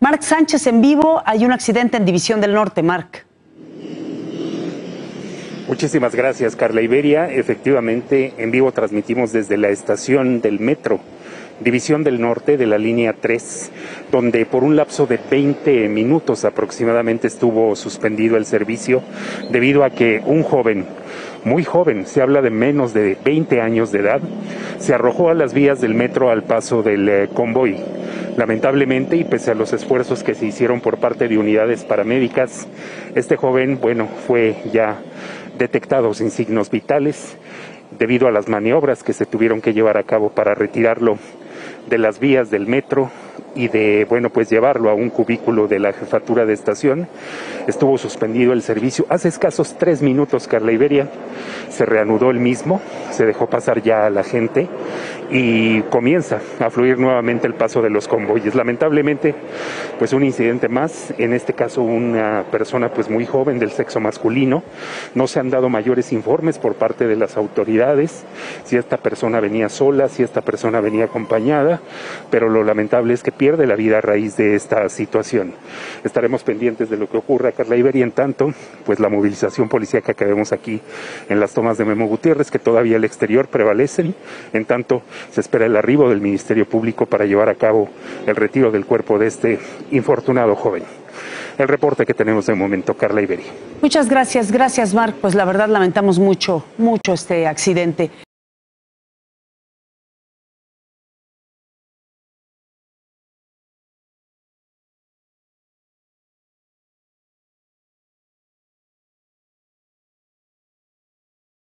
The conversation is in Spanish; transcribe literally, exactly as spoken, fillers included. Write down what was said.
Marc Sánchez en vivo, hay un accidente en División del Norte, Marc. Muchísimas gracias, Carla Iberia. Efectivamente, en vivo transmitimos desde la estación del Metro División del Norte de la línea tres, donde por un lapso de veinte minutos aproximadamente estuvo suspendido el servicio debido a que un joven, muy joven, se habla de menos de veinte años de edad, se arrojó a las vías del metro al paso del eh, convoy. Lamentablemente, y pese a los esfuerzos que se hicieron por parte de unidades paramédicas, este joven, bueno, fue ya detectado sin signos vitales debido a las maniobras que se tuvieron que llevar a cabo para retirarlo de las vías del metro y de, bueno, pues llevarlo a un cubículo de la jefatura de estación. Estuvo suspendido el servicio. Hace escasos tres minutos, Carla Iberia, se reanudó el mismo, se dejó pasar ya a la gente y comienza a fluir nuevamente el paso de los convoyes. Lamentablemente, pues un incidente más, en este caso una persona pues muy joven del sexo masculino. No se han dado mayores informes por parte de las autoridades, si esta persona venía sola, si esta persona venía acompañada, pero lo lamentable es que pierde la vida a raíz de esta situación. Estaremos pendientes de lo que ocurra, Carla Iberia, y en tanto, pues la movilización policíaca que vemos aquí en las tomas de Memo Gutiérrez, que todavía al exterior prevalecen. En tanto, se espera el arribo del Ministerio Público para llevar a cabo el retiro del cuerpo de este infortunado joven. El reporte que tenemos de momento, Carla Iberia. Muchas gracias, gracias Marc. Pues la verdad lamentamos mucho, mucho este accidente.